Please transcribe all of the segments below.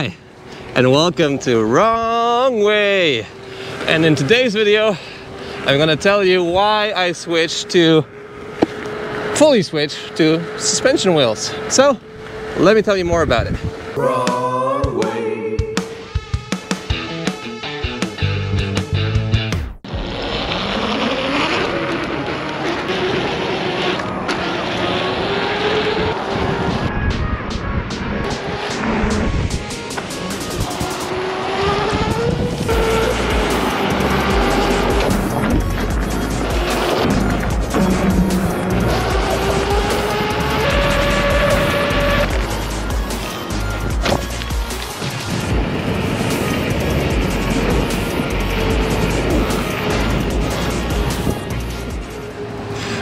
Hi, and welcome to Wrong Way. And in today's video, I'm gonna tell you why I fully switched to suspension wheels. So, let me tell you more about it. Wrong Way.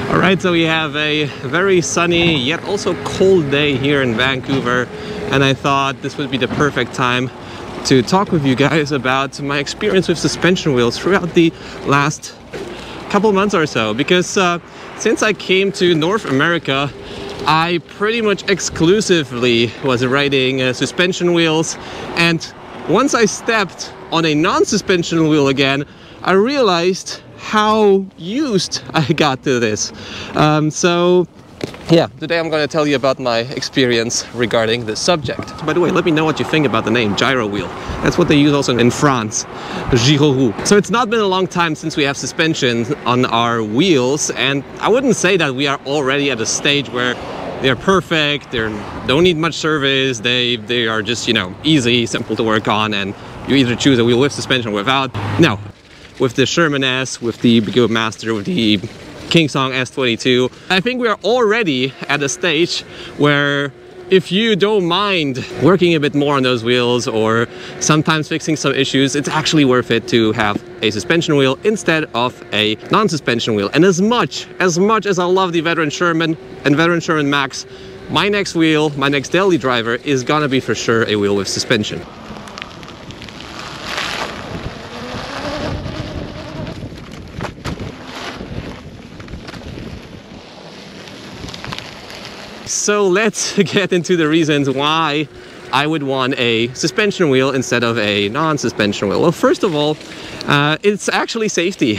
Alright, so we have a very sunny yet also cold day here in Vancouver, and I thought this would be the perfect time to talk with you guys about my experience with suspension wheels throughout the last couple months or so, because since I came to North America, I pretty much exclusively was riding suspension wheels, and once I stepped on a non-suspension wheel again, I realized how used I got to this. So yeah, today I'm going to tell you about my experience regarding this subject. By the way, let me know what you think about the name Gyrowheel. That's what they use also in France, Gyrowheel. So it's not been a long time since we have suspension on our wheels, and I wouldn't say that we are already at a stage where they're perfect, they don't need much service, they are just, you know, easy, simple to work on, and you either choose a wheel with suspension or without. Now, with the Sherman S, with the Begode Master, with the Kingsong S22. I think we are already at a stage where if you don't mind working a bit more on those wheels or sometimes fixing some issues, it's actually worth it to have a suspension wheel instead of a non-suspension wheel. And as much as I love the Veteran Sherman and Veteran Sherman Max, my next wheel, my next daily driver is gonna be for sure a wheel with suspension. So let's get into the reasons why I would want a suspension wheel instead of a non-suspension wheel. Well, first of all, it's actually safety.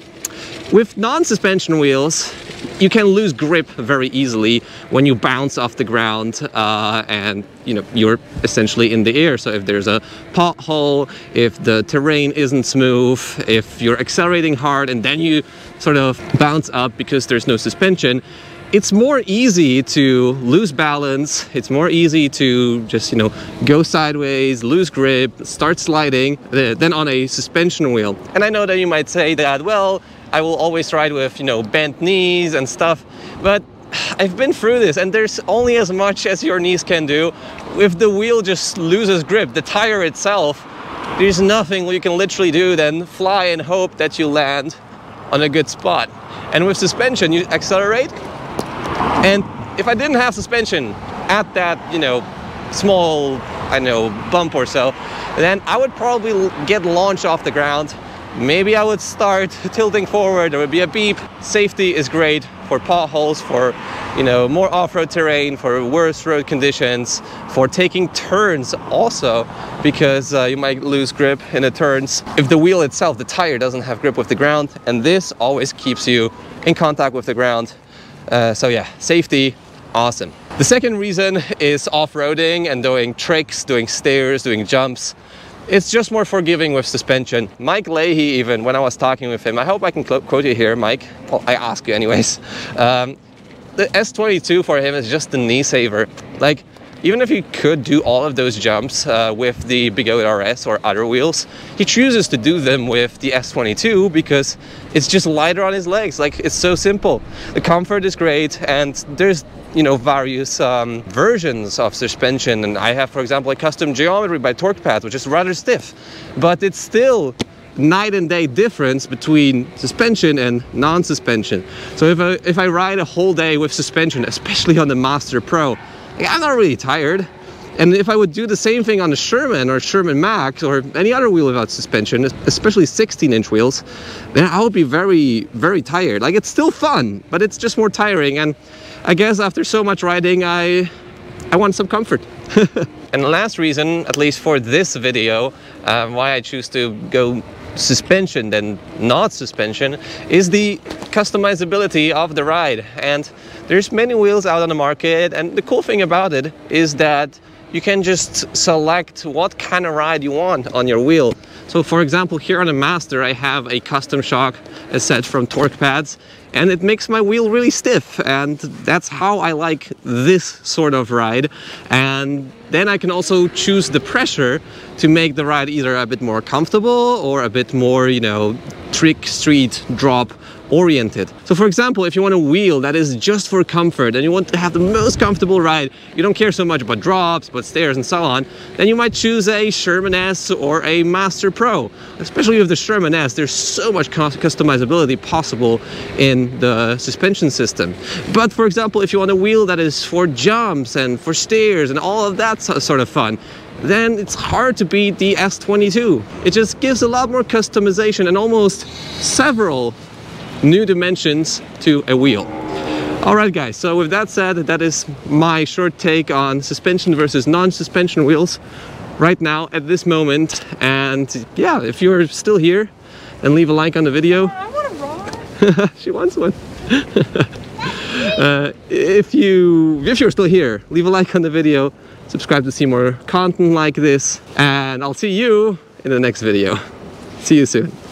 With non-suspension wheels, you can lose grip very easily when you bounce off the ground, and you know, you're essentially in the air. So if there's a pothole, if the terrain isn't smooth, if you're accelerating hard and then you sort of bounce up because there's no suspension, it's more easy to lose balance, it's more easy to just, you know, go sideways, lose grip, start sliding than on a suspension wheel. And I know that you might say that, well, I will always ride with, you know, bent knees and stuff, but I've been through this, and there's only as much as your knees can do. If the wheel just loses grip, the tire itself, there's nothing you can literally do than fly and hope that you land on a good spot. And with suspension, you accelerate. And if I didn't have suspension at that, you know, small, I know, bump or so, then I would probably get launched off the ground. Maybe I would start tilting forward, there would be a beep. Safety is great for potholes, for, you know, more off-road terrain, for worse road conditions, for taking turns also, because you might lose grip in the turns if the wheel itself, the tire, doesn't have grip with the ground, and this always keeps you in contact with the ground. So yeah, safety, awesome. The second reason is off-roading and doing tricks, doing stairs, doing jumps. It's just more forgiving with suspension. Mike Leahy, even, when I was talking with him, I hope I can quote you here, Mike. Well, I ask you anyways. The S22 for him is just the knee saver. Like, even if he could do all of those jumps with the Begode RS or other wheels, he chooses to do them with the S22 because it's just lighter on his legs. Like, it's so simple. The comfort is great, and there's, you know, various versions of suspension. And I have, for example, a custom geometry by Torquepad, which is rather stiff, but it's still night and day difference between suspension and non-suspension. So if I ride a whole day with suspension, especially on the Master Pro, I'm not really tired. And if I would do the same thing on a Sherman or Sherman Max or any other wheel without suspension, especially 16-inch wheels, then I would be very, very tired. Like, it's still fun, but it's just more tiring. And I guess after so much riding, I want some comfort. And the last reason, at least for this video, why I choose to go suspension than not suspension is the customizability of the ride. And there's many wheels out on the market, and the cool thing about it is that you can just select what kind of ride you want on your wheel. So for example, here on the Master I have a custom shock set from Torquepad, and it makes my wheel really stiff, and that's how I like this sort of ride. And then I can also choose the pressure to make the ride either a bit more comfortable or a bit more, you know, trick, street, drop oriented. So for example, if you want a wheel that is just for comfort and you want to have the most comfortable ride, you don't care so much about drops, about stairs and so on, then you might choose a Sherman S or a Master Pro. Especially with the Sherman S, there's so much customizability possible in the suspension system. But for example, if you want a wheel that is for jumps and for stairs and all of that sort of fun, then it's hard to beat the S22. It just gives a lot more customization and almost several new dimensions to a wheel. Alright guys, so with that said, that is my short take on suspension versus non-suspension wheels right now at this moment. And yeah, if you're still here, then leave a like on the video. I want a rod. She wants one. If you're still here, leave a like on the video, subscribe to see more content like this, and I'll see you in the next video. See you soon.